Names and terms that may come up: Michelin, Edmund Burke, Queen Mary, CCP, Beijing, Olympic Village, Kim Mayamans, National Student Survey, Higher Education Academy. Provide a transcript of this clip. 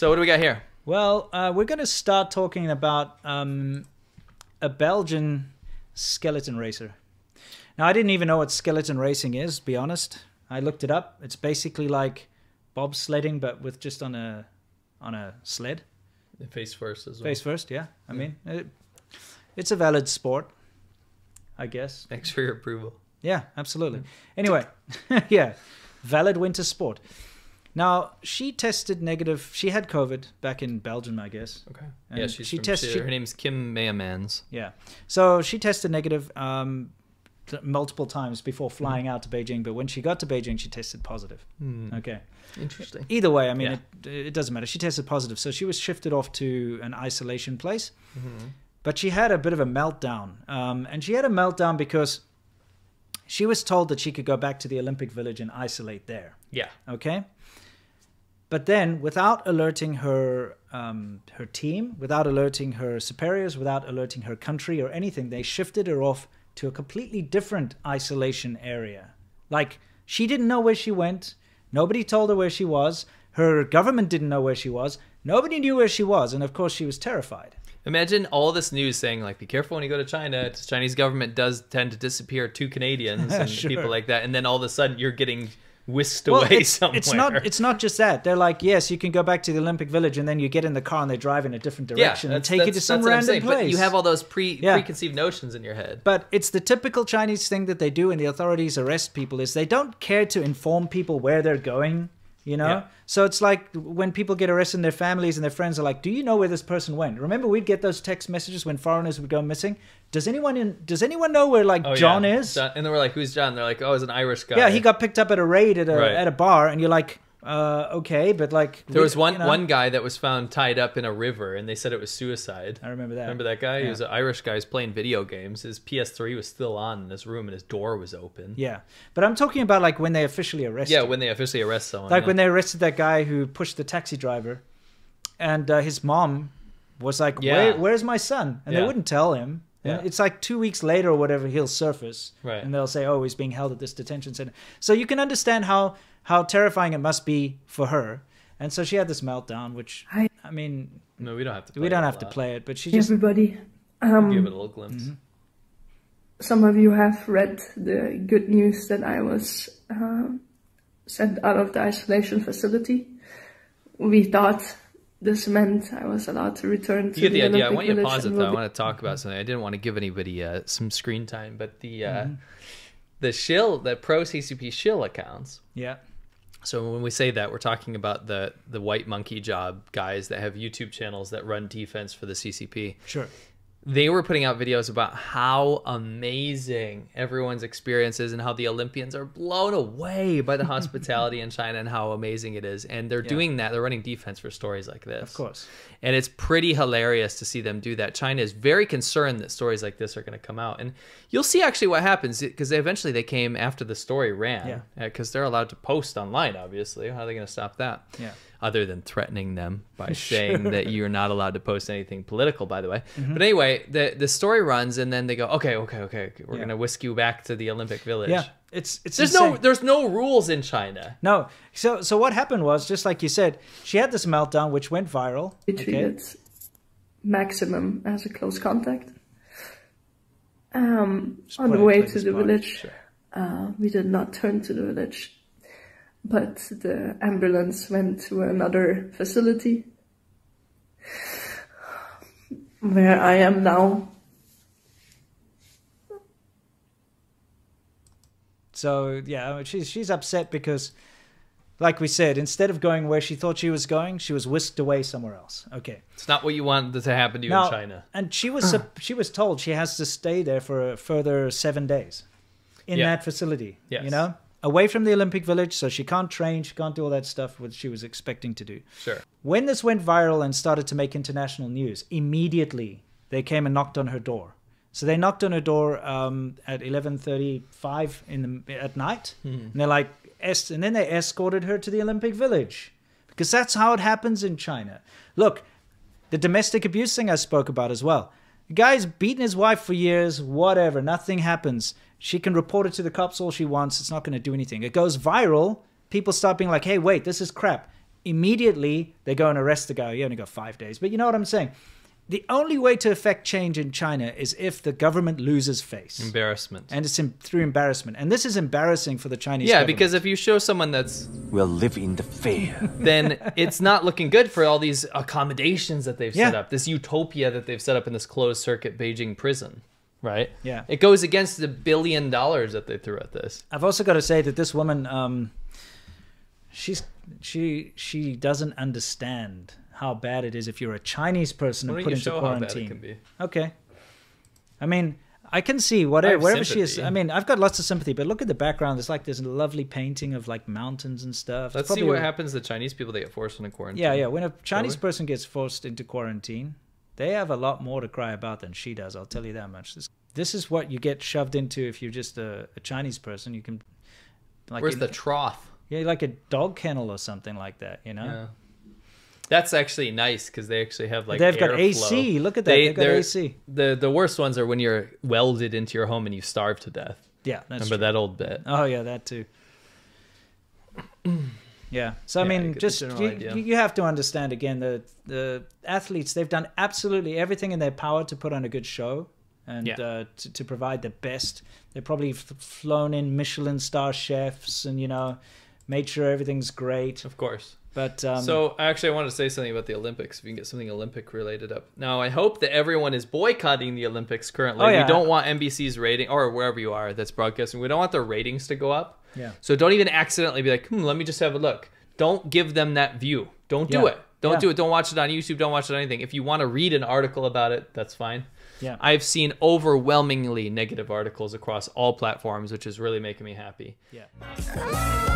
So what do we got here? Well, we're going to start talking about a Belgian skeleton racer. Now, I didn't even know what skeleton racing is, to be honest. I looked it up. It's basically like bobsledding, but with just on a sled. Face first as well. Face first, yeah. I mean, it's a valid sport, I guess. Thanks for your approval. Yeah, absolutely. Anyway, yeah, valid winter sport. Now, she tested negative. She had COVID back in Belgium, I guess. Okay. And yeah, she's her name's Kim Mayamans. Yeah. So she tested negative multiple times before flying out to Beijing. But when she got to Beijing, she tested positive. Mm. Okay. Interesting. Either way, I mean, it doesn't matter. She tested positive. So she was shifted off to an isolation place. Mm-hmm. But she had a bit of a meltdown. And she had a meltdown because she was told that she could go back to the Olympic Village and isolate there. Yeah. Okay. But then, without alerting her her team, without alerting her superiors, without alerting her country or anything, they shifted her off to a completely different isolation area. Like, she didn't know where she went. Nobody told her where she was. Her government didn't know where she was. Nobody knew where she was. And, of course, she was terrified. Imagine all this news saying, like, be careful when you go to China. The Chinese government does tend to disappear to Canadians and sure. people like that. And then all of a sudden you're getting whisked away somewhere. It's not just that. They're like, yes, you can go back to the Olympic Village, and then you get in the car and they drive in a different direction and take you to some random place. But you have all those preconceived notions in your head. But it's the typical Chinese thing that they do, and the authorities arrest people, is they don't care to inform people where they're going. You know, so it's like when people get arrested and their families and their friends are like, do you know where this person went? Remember, we'd get those text messages when foreigners would go missing. Does anyone know where John is? And then we're like, who's John? They're like, oh, he's an Irish guy. Yeah, he got picked up at a raid at a bar. And you're like, okay, but like. There was one guy that was found tied up in a river, and they said it was suicide. I remember that. Remember that guy? Yeah. He was an Irish guy. He was playing video games. His PS3 was still on in his room, and his door was open. Yeah, but I'm talking about like when they officially arrest. Yeah, when they officially arrest someone. Like when they arrested that guy who pushed the taxi driver, and his mom was like, "Where's my son?" And they wouldn't tell him. Yeah. It's like 2 weeks later or whatever, he'll surface, and they'll say, oh, he's being held at this detention center. So you can understand how terrifying it must be for her. And so she had this meltdown, which, I mean... No, we don't have to play it. We don't have to play it, but she just... Everybody... give it a little glimpse. Mm-hmm. Some of you have read the good news that I was sent out of the isolation facility. We thought... This meant I was allowed to return to the Olympic Village. I want you to pause it, though. I want to talk about something. I didn't want to give anybody some screen time, but the pro-CCP shill accounts. Yeah. So when we say that, we're talking about the white monkey job guys that have YouTube channels that run defense for the CCP. Sure. They were putting out videos about how amazing everyone's experience is and how the Olympians are blown away by the hospitality in China and how amazing it is. And they're doing that. They're running defense for stories like this. Of course. And it's pretty hilarious to see them do that. China is very concerned that stories like this are going to come out. And you'll see actually what happens, because eventually they came after the story ran, because they're allowed to post online, obviously. How are they going to stop that? Yeah. Other than threatening them by saying that you're not allowed to post anything political, by the way. Mm-hmm. But anyway, the story runs, and then they go, okay, we're gonna whisk you back to the Olympic Village. Yeah, it's there's no rules in China. No, so what happened was, just like you said, she had this meltdown, which went viral. She treated maximum as a close contact. On the way to the village, we did not turn to the village. But the ambulance went to another facility where I am now. So, yeah, she's upset because, like we said, instead of going where she thought she was going, she was whisked away somewhere else. Okay. It's not what you want to happen to you in China. And she was told she has to stay there for a further 7 days in that facility, you know? Away from the Olympic Village, so she can't train, she can't do all that stuff which she was expecting to do. Sure. When this went viral and started to make international news, immediately they came and knocked on her door. So they knocked on her door at 11:35 at night, and they're like, and then they escorted her to the Olympic Village, because that's how it happens in China. Look, the domestic abuse thing I spoke about as well. The guy's beaten his wife for years, whatever, nothing happens. She can report it to the cops all she wants. It's not going to do anything. It goes viral. People start being like, hey, wait, this is crap. immediately they go and arrest the guy. You only got 5 days, but you know what I'm saying? The only way to affect change in China is if the government loses face. Embarrassment. And it's through embarrassment. And this is embarrassing for the Chinese government. Yeah, because if you show someone that's... We'll live in the fear. Then it's not looking good for all these accommodations that they've set up. This utopia that they've set up in this closed-circuit Beijing prison, right? Yeah. It goes against the $1 billion that they threw at this. I've also got to say that this woman, she doesn't understand how bad it is if you're a Chinese person and put into quarantine. How bad it can be. Okay. I mean, I can see wherever she is. I mean, I've got lots of sympathy, but look at the background. It's like there's a lovely painting of like mountains and stuff. Let's see what happens to Chinese people that get forced into quarantine. Yeah, yeah. When a Chinese person gets forced into quarantine, they have a lot more to cry about than she does. I'll tell you that much. This is what you get shoved into if you're just a Chinese person. You can, like, where's the trough? Yeah, like a dog kennel or something like that, you know? Yeah. That's actually nice because they actually have like they've got AC. Look at that. They've got AC. The worst ones are when you're welded into your home and you starve to death. Yeah, that's true. Remember that old bit? Oh yeah, that too. Yeah. So I mean, just you have to understand again the athletes. They've done absolutely everything in their power to put on a good show and to provide the best. They've probably flown in Michelin star chefs and made sure everything's great. Of course. But so actually I want to say something about the Olympics. If you can get something Olympic related up. Now I hope that everyone is boycotting the Olympics currently. We don't want NBC's rating or wherever you are that's broadcasting. We don't want the ratings to go up. Yeah. So don't even accidentally be like, let me just have a look. Don't give them that view. Don't do it. Don't do it. Don't watch it on YouTube. Don't watch it on anything. If you want to read an article about it, that's fine. Yeah. I've seen overwhelmingly negative articles across all platforms, which is really making me happy. Yeah.